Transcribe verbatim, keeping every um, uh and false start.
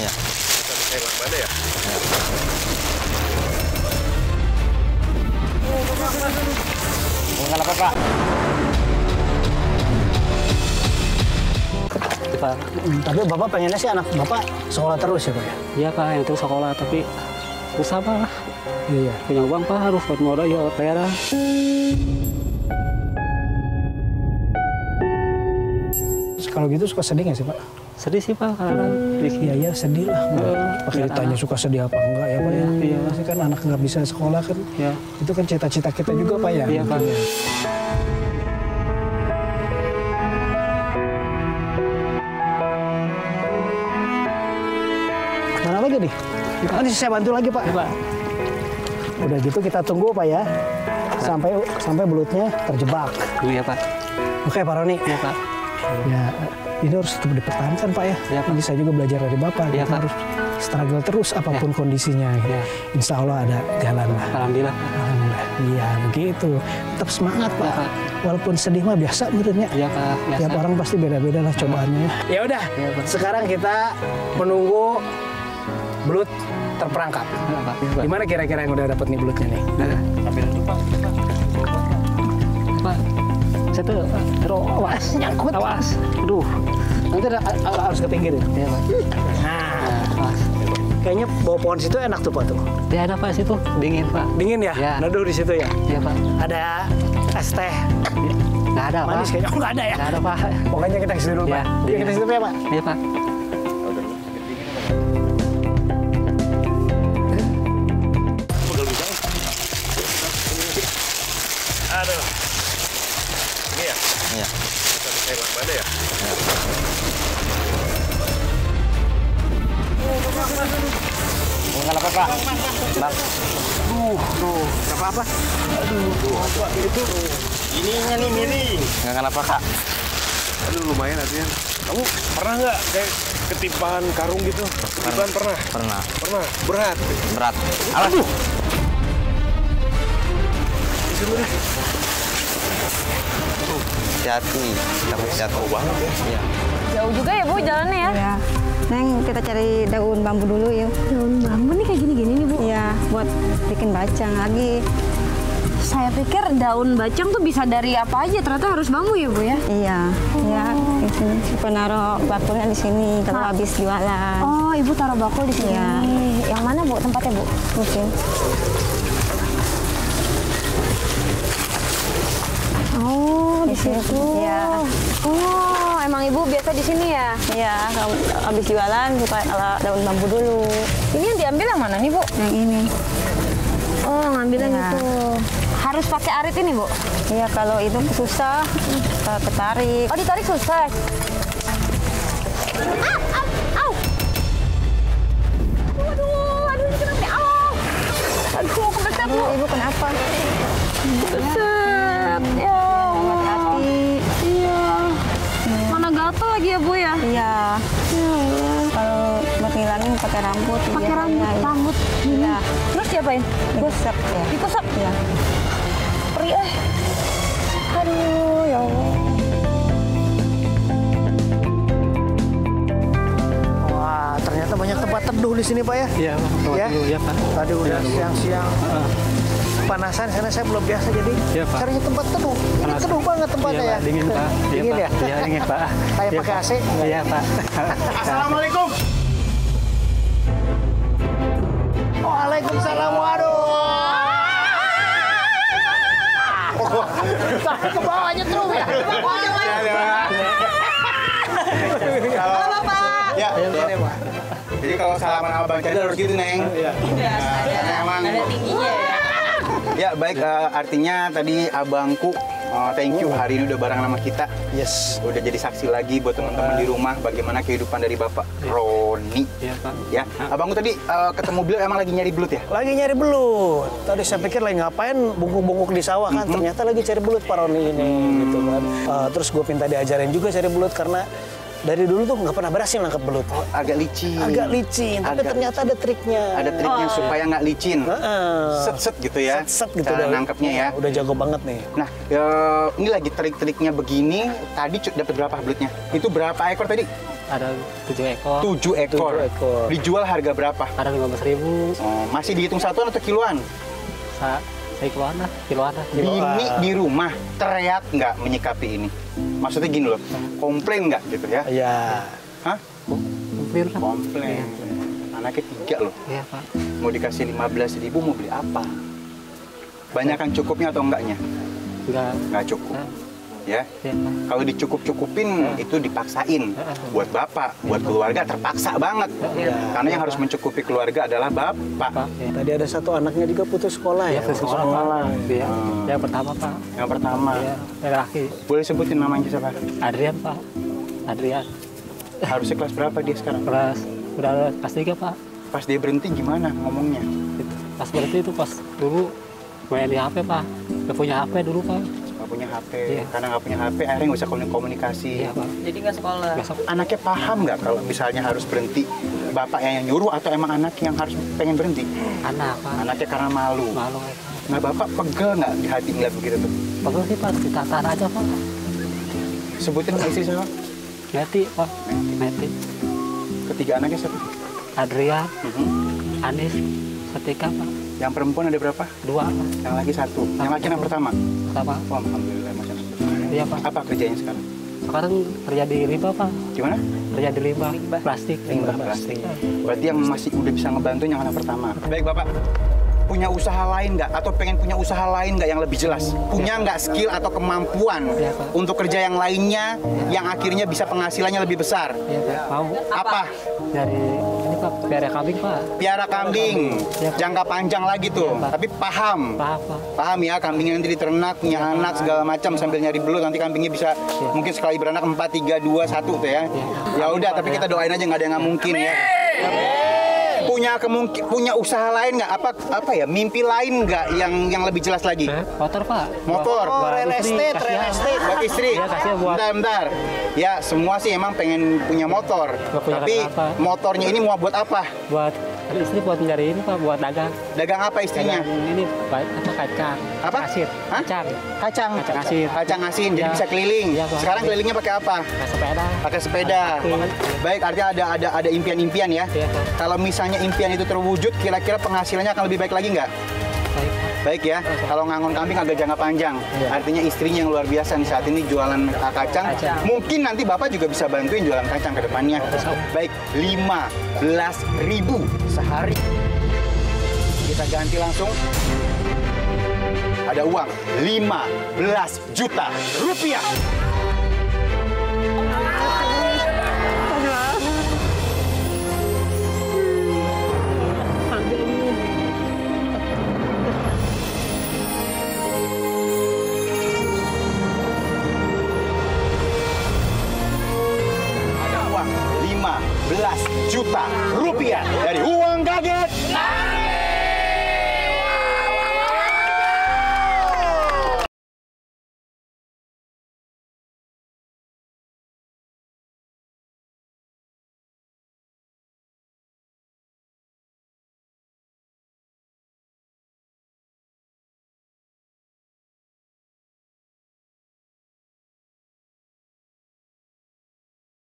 Iya. Kita bisa enak mana ya? Iya. Enggak apa-apa, Pak. Pak. Tapi Bapak pengennya sih anak Bapak sekolah terus ya, Pak? Iya, Pak. Yang itu sekolah, tapi susah, Pak. Iya. Punya uang, Pak, harus buat modal, ya, perang. Kalau gitu suka sedih nggak sih, Pak? Sedih sih, Pak. Kadang-kadang iya, iya, sedih lah. Pakai ditanya suka sedih apa enggak ya, Pak? Iya, iya. Pasti kan anak nggak bisa sekolah kan. Iya. Itu kan cita-cita kita juga, Pak, ya? Iya, Pak. Ya. Mana lagi nih? Nanti saya bantu lagi, Pak. Ya, Pak. Udah gitu kita tunggu, Pak, ya. Sampai sampai belutnya terjebak. Iya, Pak. Oke, Pak Roni. Iya, Pak. Ya, ini harus tetap dipertahankan, Pak, ya. Ya, Pak. Nanti saya juga belajar dari Bapak. Ya, kita Pak. Harus struggle terus apapun ya. Kondisinya. Gitu. Ya. Insya Allah ada jalan, Pak. Alhamdulillah. Alhamdulillah. Iya, begitu. Tetap semangat, Pak. Ya, Pak. Walaupun sedih mah biasa, menurutnya. Iya, Pak. Biasa. Tiap orang pasti beda-beda lah cobaannya. Ya udah, ya, sekarang kita menunggu belut terperangkap. Ya, Pak. Gimana kira-kira yang udah dapat nih belutnya nih? Nah, ambil dulu, Pak. Pak. Saya tuh awas, nyangkut. Awas. Aduh. Nanti ada, harus ke pinggir ya, Pak. Nah, awas. Kayaknya bawa pohon situ enak tuh, Pak, tuh. Ya, ada, Pak, situ. Dingin, Pak. Dingin ya? Ya. Naduh di situ ya? Iya, Pak. Ada es teh? Nggak ada, Pak. Manis kayaknya. Oh, nggak ada ya? Nggak ada, Pak. Pokoknya kita ke situ dulu, Pak. Ya, kita ke situ ya, Pak? Iya, Pak. Aduh. Iya. Kita bisa enak mana ya? Iya. Enggak apa-apa, Pak. Bang. Duh, duh. Enggak apa-apa. Aduh, duh. Apa itu? Ininya nih miring. Enggak apa-apa, Kak. Aduh, lumayan, Adrian. Kamu pernah nggak kayak ketipan karung gitu? Ketipan pernah? Pernah. Pernah. Berat. Berat. Aduh. Aduh. Hati-hati, takut jatuh banget ya. Iya. Jauh juga ya, Bu, jalannya ya? Iya. Neng, kita cari daun bambu dulu yuk. Daun bambu nih kayak gini-gini nih, Bu? Iya, buat bikin bacang lagi. Saya pikir daun bacang tuh bisa dari apa aja, ternyata harus bambu ya, Bu, ya? Iya, iya. Oh. Itu Ibu naruh bakulnya di sini kalau ah. habis jualan. Oh, Ibu taruh bakul di sini. Iya. Yang mana, Bu, tempatnya, Bu? Mungkin. Oh, di situ. Ya. Oh, emang Ibu biasa di sini ya? Iya, habis jualan suka daun bambu dulu. Ini yang diambil yang mana nih, Bu? Yang ini. Oh, ngambilnya ya. Itu. Harus pakai arit ini, Bu? Iya, kalau itu susah. Kalau ketarik. Oh, ditarik susah. Ah, ah, au. Aduh, aduh, aduh, ini kenapa nih? Au. Aduh, kebeset, Bu. Ibu kenapa? Kebeset, ya. Lagi ya, Bu, ya? Iya. Ya. Kalau buat ngilangin pakai rambut. Pakai rambut? Ya. Rambut? Iya. Terus diapain? Dikusap ya. Dikusap? Iya. Perih eh. Aduh, ya Allah. Wah, ternyata banyak tempat teduh di sini, Pak, ya? Iya, tempat ya? Teduh, ya, Pak. Tadi udah siang-siang. Ya, panasan karena saya belum biasa jadi ya, cari tempat teduh. Ini teduh banget tempatnya ya. Pak, dingin, Pak. Dingin ya? Iya, dingin, Pak. Kayak pakai A C. Iya, Pak. Assalamualaikum. Waalaikumsalam. Waduh. Tapi ke bawahnya terus ya. Ke bawahnya Halo, Bapak. Ya, ini, Pak. Jadi kalau salaman abang jadi harus gitu, Neng. Iya. Ada tingginya. Ya, baik. Uh, artinya tadi abangku, uh, thank you. Hari ini udah bareng sama kita. Yes. Udah jadi saksi lagi buat teman-teman di rumah bagaimana kehidupan dari Bapak ya. Roni. Iya, Pak. Ya. Abangku tadi uh, ketemu beliau emang lagi nyari belut ya? Lagi nyari belut. Tadi saya pikir lagi ngapain bungkuk-bungkuk di sawah kan. Mm-hmm. Ternyata lagi cari belut Pak Roni ini. Hmm. Gitu kan. Uh, terus gue minta diajarin juga cari belut karena dari dulu tuh nggak pernah berhasil nangkep belut. Oh, agak licin. Agak licin, tapi agak ternyata licin. Ada triknya. Ada triknya oh. supaya nggak licin. Set-set gitu ya. Set-set gitu udah nangkepnya ya. Udah jago banget nih. Nah, ya, ini lagi trik-triknya begini. Tadi dapat berapa belutnya? Itu berapa ekor tadi? ada tujuh ekor. Tujuh ekor. Tujuh ekor. Dijual harga berapa? Kadang lima belas ribu. Oh, masih dihitung satuan atau kiloan? Sa saya kiloan lah, kiloan lah. Bini di rumah teriak nggak menyikapi ini? Maksudnya gini loh, komplain nggak gitu ya? Iya. Hah? Komplain lah. Komplain. Anaknya tiga loh. Iya Pak. Mau dikasih lima belas ribu mau beli apa? Banyakan cukupnya atau enggaknya? Enggak. Enggak cukup. Ya, ya. Kalau dicukup-cukupin ya. Itu dipaksain ya. Buat bapak, ya. Buat keluarga terpaksa banget ya. Karena yang harus mencukupi keluarga adalah bapak ya. Tadi ada satu anaknya juga putus sekolah ya, ya? Putus sekolah, sekolah. Ya. Hmm. Yang pertama Pak, yang pertama ya. Yang laki. Boleh sebutin namanya siapa? Adrian Pak, Adrian. Harusnya kelas berapa dia sekarang? Kelas, udah kelas tiga Pak. Pas dia berhenti gimana ngomongnya? Pas berhenti itu pas dulu main di H P Pak, udah punya H P dulu Pak. Punya H P, iya. Karena nggak punya H P akhirnya nggak usah komunikasi. Iya, Pak. Jadi nggak sekolah. Anaknya paham nggak kalau misalnya harus berhenti? Bapak yang nyuruh atau emang anak yang harus pengen berhenti? Anak, Pak. Anaknya karena malu. Malu. Ya. Nah, Bapak pegel nggak di hati ngeliat begitu tuh? Pegel sih, Pak. Ditatar aja, Pak. Sebutin isi siapa? Meti, Pak. Meti. Ketiga anaknya siapa? Adrian, mm-hmm. Anies, Setika, Pak. Yang perempuan ada berapa? Dua. Yang lagi satu. Yang laki yang pertama? Pertama. Oh, alhamdulillah macam pertama. Iya, Pak. Apa kerjanya sekarang? Sekarang kerja di limbah, Pak. Gimana? Kerja di limbah. Plastik. Limbah plastik. Berarti yang masih udah bisa ngebantu yang anak pertama. Baik, Bapak. Punya usaha lain nggak? Atau pengen punya usaha lain nggak yang lebih jelas? Punya nggak skill atau kemampuan ya, untuk kerja yang lainnya ya. Yang akhirnya bisa penghasilannya lebih besar? Iya, Pak. Mau. Apa? Dari... Piara kambing, Pak. Piara kambing. Ya, jangka panjang lagi tuh. Ya, tapi paham. Paham, Pak. Paham ya, kambingnya nanti diternak, punya ya, anak, segala macam. Sambil nyari belut, nanti kambingnya bisa ya. Mungkin sekali beranak empat, tiga, dua, satu tuh ya. Ya udah, tapi kita doain aja, nggak ada yang nggak mungkin ya. Punya kemungkin, punya usaha lain nggak? Apa apa ya, mimpi lain nggak yang yang lebih jelas lagi? Motor, Pak. Motor. Oh, real estate, real estate. Buat istri. Bentar, bentar. Ya, semua sih emang pengen punya motor. Punya tapi motornya ini mau buat apa? Buat istri, buat mencari ini, Pak. Buat dagang. Dagang apa istrinya? Dagang ini, Pak. Apa? Kacang. Apa? Asin. Hah? Kacang. Kacang. Kacang asin. Kacang asin, ya. Jadi bisa keliling. Ya, sekarang kelilingnya pakai apa? Pakai sepeda. Pakai sepeda. Baik, artinya ada ada ada impian-impian ya? Ya, Pak. Kalau misalnya impian itu terwujud, kira-kira penghasilannya akan lebih baik lagi nggak? Baik. Baik ya, kalau ngangon kambing agak jangka panjang. Ya. Artinya istrinya yang luar biasa nih saat ini jualan kacang. kacang. Mungkin nanti Bapak juga bisa bantuin jualan kacang ke depannya. Baik, lima belas ribu sehari. Kita ganti langsung. Ada uang lima belas juta rupiah.